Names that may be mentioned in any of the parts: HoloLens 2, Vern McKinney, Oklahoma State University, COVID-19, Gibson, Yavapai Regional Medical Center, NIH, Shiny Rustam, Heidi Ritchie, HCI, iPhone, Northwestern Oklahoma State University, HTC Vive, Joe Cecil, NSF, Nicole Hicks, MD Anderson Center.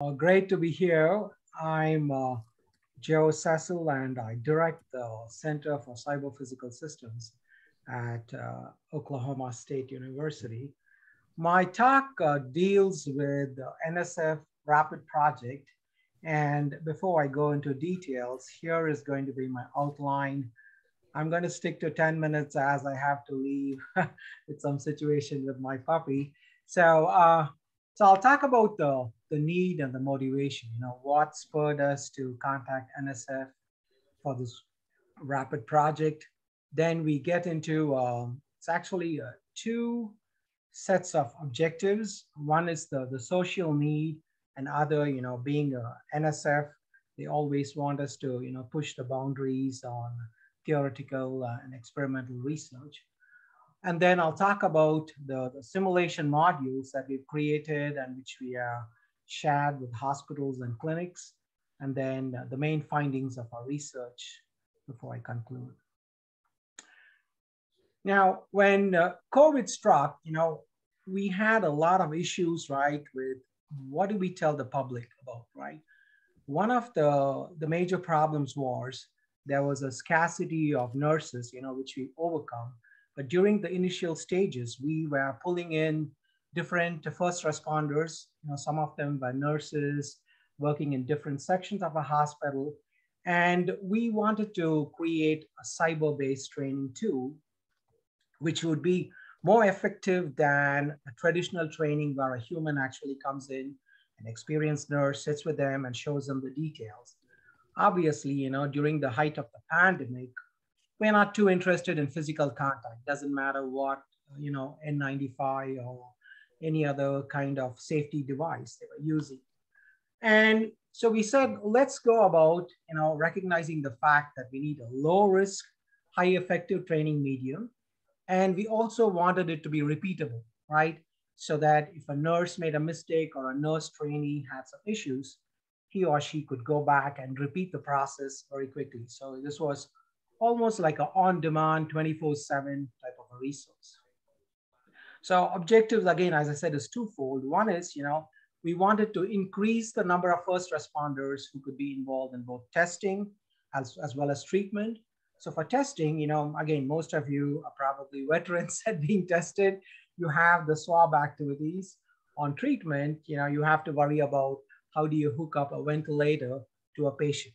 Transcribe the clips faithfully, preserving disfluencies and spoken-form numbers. Well, great to be here. I'm uh, Joe Cecil, and I direct the Center for Cyber-Physical Systems at uh, Oklahoma State University. My talk uh, deals with the N S F RAPID project. And before I go into details, here is going to be my outline. I'm going to stick to ten minutes as I have to leave with some situation with my puppy. So, uh, so I'll talk about the, the need and the motivation, you know, what spurred us to contact N S F for this RAPID project. Then we get into, um, it's actually uh, two sets of objectives. One is the, the social need, and other, you know, being a N S F, they always want us to, you know, push the boundaries on theoretical uh, and experimental research. And then I'll talk about the, the simulation modules that we've created and which we uh, shared with hospitals and clinics, and then uh, the main findings of our research before I conclude. Now, when uh, COVID struck, you know, we had a lot of issues, right, with what do we tell the public about, right? One of the, the major problems was there was a scarcity of nurses, you know, which we overcome. But during the initial stages, we were pulling in different first responders. You know, some of them were nurses working in different sections of a hospital. And we wanted to create a cyber-based training tool, which would be more effective than a traditional training where a human actually comes in, an experienced nurse sits with them and shows them the details. Obviously, you know, during the height of the pandemic, we're not too interested in physical contact. Doesn't matter what, you know, N ninety-five or any other kind of safety device they were using. And so we said, let's go about, you know, recognizing the fact that we need a low risk, high effective training medium. And we also wanted it to be repeatable, right? So that if a nurse made a mistake or a nurse trainee had some issues, he or she could go back and repeat the process very quickly. So this was almost like an on-demand twenty-four seven type of a resource. So objectives, again, as I said, is twofold. One is, you know, we wanted to increase the number of first responders who could be involved in both testing as, as well as treatment. So for testing, you know, again, most of you are probably veterans at being tested. You have the swab activities. On treatment, you know, you have to worry about how do you hook up a ventilator to a patient.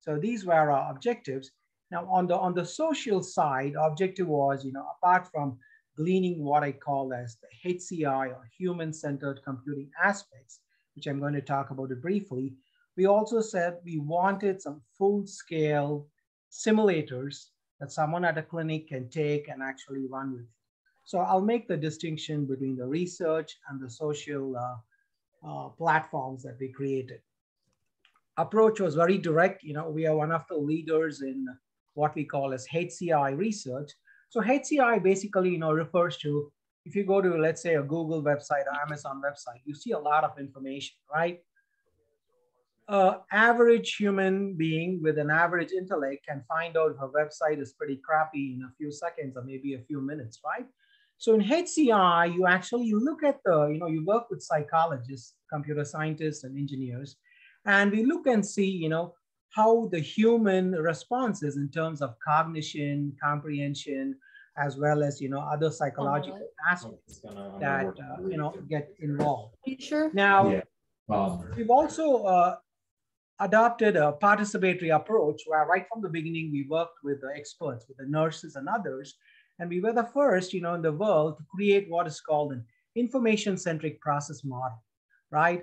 So these were our objectives. Now on the, on the social side, objective was, you know, apart from gleaning what I call as the H C I or human-centered computing aspects, which I'm going to talk about it briefly, we also said we wanted some full-scale simulators that someone at a clinic can take and actually run with. So I'll make the distinction between the research and the social uh, uh, platforms that we created. Approach was very direct. You know, we are one of the leaders in what we call as H C I research. So H C I basically, you know, refers to, if you go to, let's say, a Google website or Amazon website, you see a lot of information, right? Uh, average human being with an average intellect can find out if a website is pretty crappy in a few seconds or maybe a few minutes, right? So in H C I, you actually look at the, you know, you work with psychologists, computer scientists, and engineers, and we look and see, you know, how the human response is in terms of cognition, comprehension, as well as, you know, other psychological right. aspects gonna, that, uh, you know, get involved. Are you sure? Now, yeah. um, we've also, uh, adopted a participatory approach where right from the beginning, we worked with the experts, with the nurses and others. And we were the first, you know, in the world to create what is called an information-centric process model, right?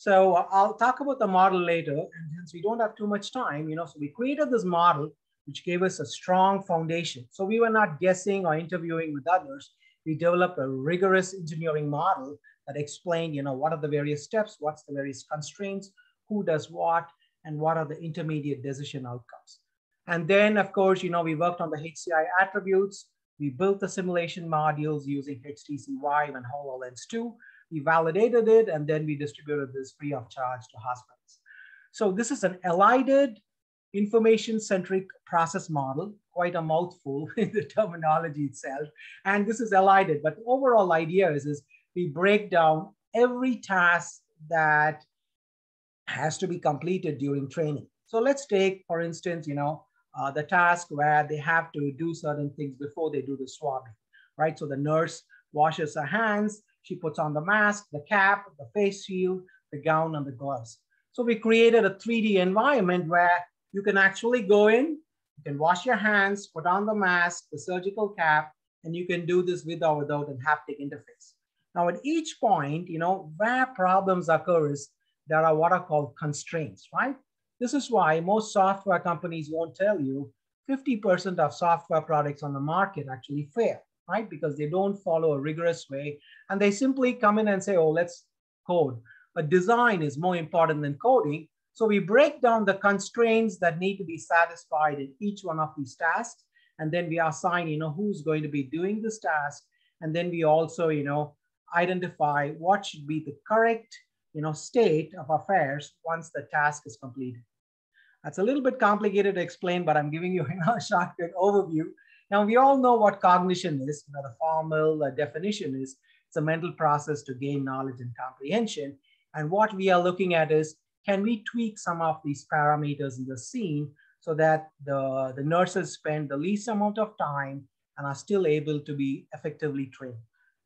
So I'll talk about the model later. And since we don't have too much time, you know, so we created this model, which gave us a strong foundation. So we were not guessing or interviewing with others. We developed a rigorous engineering model that explained, you know, what are the various steps, what's the various constraints, who does what, and what are the intermediate decision outcomes. And then, of course, you know, we worked on the H C I attributes. We built the simulation modules using H T C Vive and HoloLens two. We validated it, and then we distributed this free of charge to hospitals. So this is an elided information-centric process model, quite a mouthful in the terminology itself. And this is elided, but the overall idea is, is we break down every task that has to be completed during training. So let's take, for instance, you know, uh, the task where they have to do certain things before they do the swabbing, right? So the nurse washes her hands, she puts on the mask, the cap, the face shield, the gown, and the gloves. So we created a three D environment where you can actually go in, you can wash your hands, put on the mask, the surgical cap, and you can do this with or without a haptic interface. Now at each point, you know, where problems occur is there are what are called constraints, right? This is why most software companies won't tell you fifty percent of software products on the market actually fail, right? Because they don't follow a rigorous way and they simply come in and say, oh, let's code. But design is more important than coding. So we break down the constraints that need to be satisfied in each one of these tasks. And then we assign, you know, who's going to be doing this task. And then we also, you know, identify what should be the correct, you know, state of affairs once the task is completed. That's a little bit complicated to explain, but I'm giving you, you know, a shortcut overview. Now, we all know what cognition is. You know, the formal uh, definition is it's a mental process to gain knowledge and comprehension. And what we are looking at is, can we tweak some of these parameters in the scene so that the, the nurses spend the least amount of time and are still able to be effectively trained?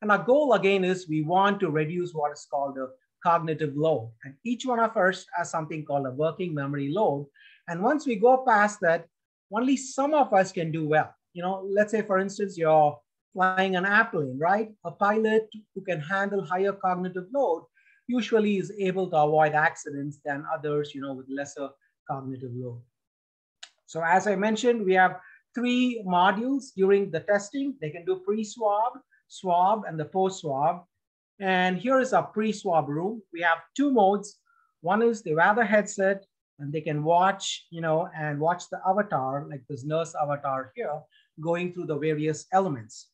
And our goal again is we want to reduce what is called the cognitive load. And each one of us has something called a working memory load. And once we go past that, only some of us can do well. You know, let's say for instance, you're flying an airplane, right? A pilot who can handle higher cognitive load usually is able to avoid accidents than others, you know, with lesser cognitive load. So as I mentioned, we have three modules during the testing. They can do pre-swab, swab, and the post-swab. And here is our pre-swab room. We have two modes. One is they wear the headset and they can watch, you know, and watch the avatar, like this nurse avatar here, going through the various elements.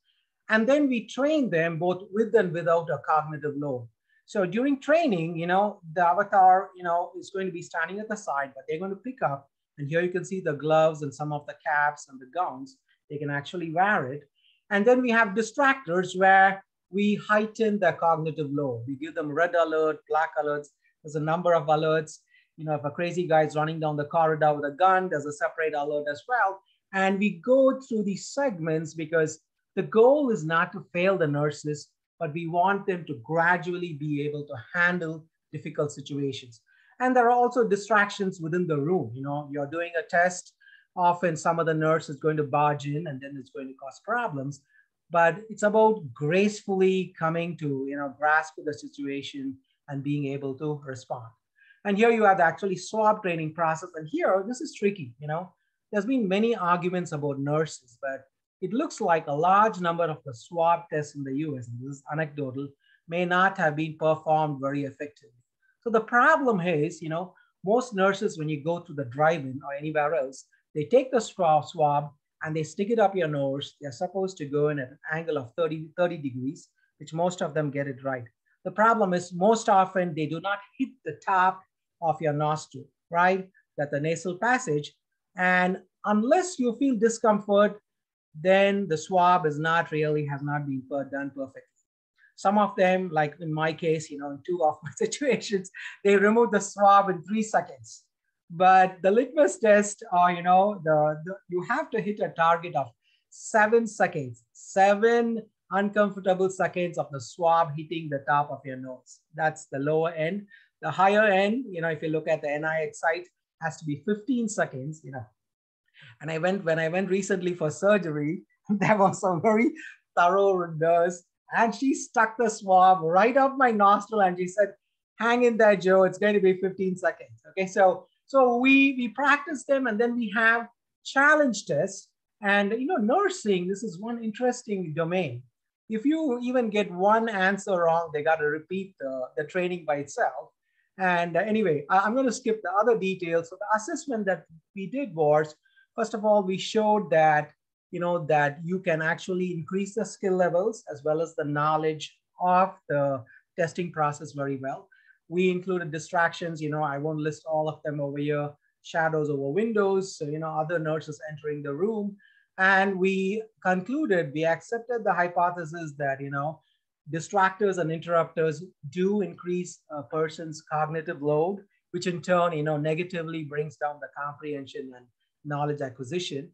And then we train them both with and without a cognitive load. So during training, you know, the avatar, you know, is going to be standing at the side, but they're going to pick up. And here you can see the gloves and some of the caps and the gowns. They can actually wear it. And then we have distractors where we heighten the cognitive load. We give them red alert, black alerts. There's a number of alerts. You know, if a crazy guy is running down the corridor with a gun, there's a separate alert as well. And we go through these segments because the goal is not to fail the nurses, but we want them to gradually be able to handle difficult situations. And there are also distractions within the room. You know, you're doing a test, often some of the nurse is going to barge in and then it's going to cause problems, but it's about gracefully coming to, you know, grasp the situation and being able to respond. And here you have the actually swab training process. And here, this is tricky, you know, there's been many arguments about nurses, but it looks like a large number of the swab tests in the U S, and this is anecdotal, may not have been performed very effectively. So the problem is, you know, most nurses, when you go to the drive-in or anywhere else, they take the swab and they stick it up your nose. They're supposed to go in at an angle of thirty degrees, which most of them get it right. The problem is most often they do not hit the top of your nostril, right? That the nasal passage. And unless you feel discomfort, then the swab is not really, has not been done perfectly. Some of them, like in my case, you know, in two of my situations, they removed the swab in three seconds. But the litmus test, or, you know, the, the you have to hit a target of seven seconds, seven uncomfortable seconds of the swab hitting the top of your nose. That's the lower end. The higher end, you know, if you look at the N I H site, has to be fifteen seconds, you know. And I went, when I went recently for surgery, there was some very thorough nurse, and she stuck the swab right up my nostril and she said, hang in there, Joe, it's going to be fifteen seconds. Okay, so so we, we practice them, and then we have challenge tests. And you know, nursing, this is one interesting domain. If you even get one answer wrong, they got to repeat the, the training by itself. And anyway, I'm going to skip the other details. So the assessment that we did was, first of all, we showed that, you know, that you can actually increase the skill levels as well as the knowledge of the testing process very well. We included distractions, you know, I won't list all of them over here, shadows over windows, so, you know, other nurses entering the room. And we concluded, we accepted the hypothesis that, you know, distractors and interrupters do increase a person's cognitive load which in turn, you know, negatively brings down the comprehension and knowledge acquisition.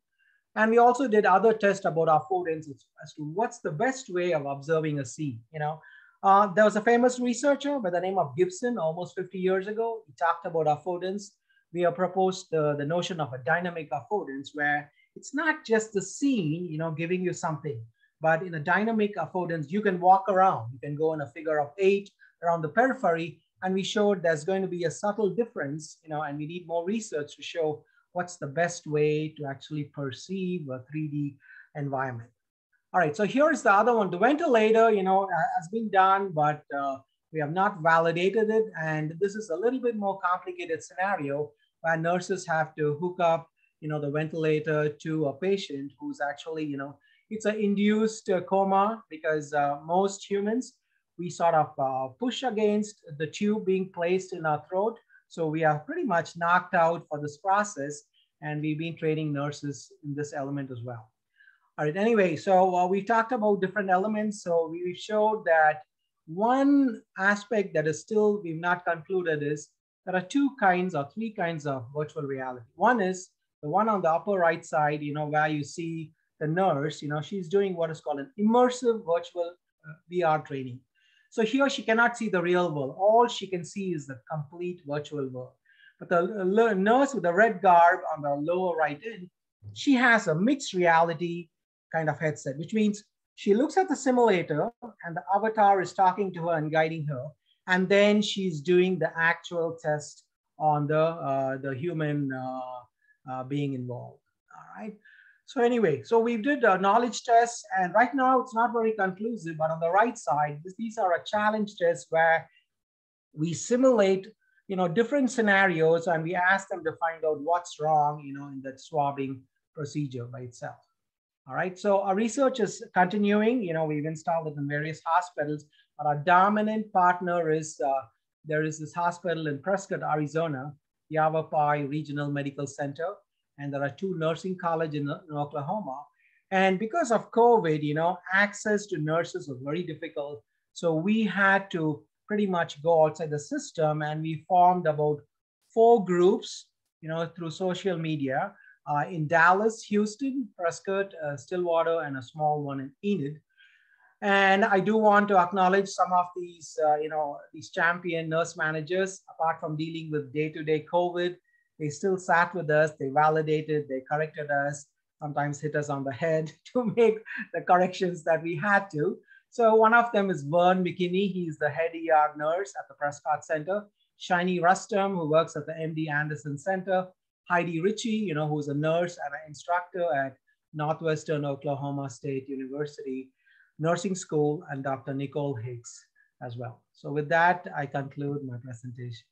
And we also did other tests about our food insights as to what's the best way of observing a sea. You know, uh, there was a famous researcher by the name of Gibson almost fifty years ago. He talked about affordance. We have proposed uh, the notion of a dynamic affordance, where it's not just the scene, you know, giving you something, but in a dynamic affordance, you can walk around. You can go in a figure of eight around the periphery, and we showed there's going to be a subtle difference, you know, and we need more research to show what's the best way to actually perceive a three D environment. All right, so here's the other one. The ventilator, you know, has been done, but uh, we have not validated it. And this is a little bit more complicated scenario where nurses have to hook up, you know, the ventilator to a patient who's actually, you know, it's an induced uh, coma, because uh, most humans, we sort of uh, push against the tube being placed in our throat. So we are pretty much knocked out for this process, and we've been training nurses in this element as well. All right, anyway, so uh, we talked about different elements. So we showed that one aspect that is still, we've not concluded is there are two kinds or three kinds of virtual reality. One is the one on the upper right side, you know, where you see the nurse, you know, she's doing what is called an immersive virtual uh, V R training. So here she cannot see the real world. All she can see is the complete virtual world. But the nurse with the red garb on the lower right end, she has a mixed reality kind of headset, which means she looks at the simulator and the avatar is talking to her and guiding her. And then she's doing the actual test on the, uh, the human uh, uh, being involved, all right? So anyway, so we did a knowledge test, and right now it's not very conclusive, but on the right side, this, these are a challenge test where we simulate, you know, different scenarios, and we ask them to find out what's wrong, you know, in that swabbing procedure by itself. All right, so our research is continuing. You know, we've installed it in various hospitals, but our dominant partner is, uh, there is this hospital in Prescott, Arizona, Yavapai Regional Medical Center. And there are two nursing colleges in, in Oklahoma. And because of COVID, you know, access to nurses was very difficult. So we had to pretty much go outside the system, and we formed about four groups, you know, through social media uh, in Dallas, Houston, Prescott, uh, Stillwater, and a small one in Enid. And I do want to acknowledge some of these, uh, you know, these champion nurse managers, apart from dealing with day-to-day COVID, they still sat with us, they validated, they corrected us, sometimes hit us on the head to make the corrections that we had to. So one of them is Vern McKinney. He's the head E R nurse at the Prescott Center. Shiny Rustam, who works at the M D Anderson Center. Heidi Ritchie, you know, who's a nurse and an instructor at Northwestern Oklahoma State University Nursing School, and Doctor Nicole Hicks as well. So with that, I conclude my presentation.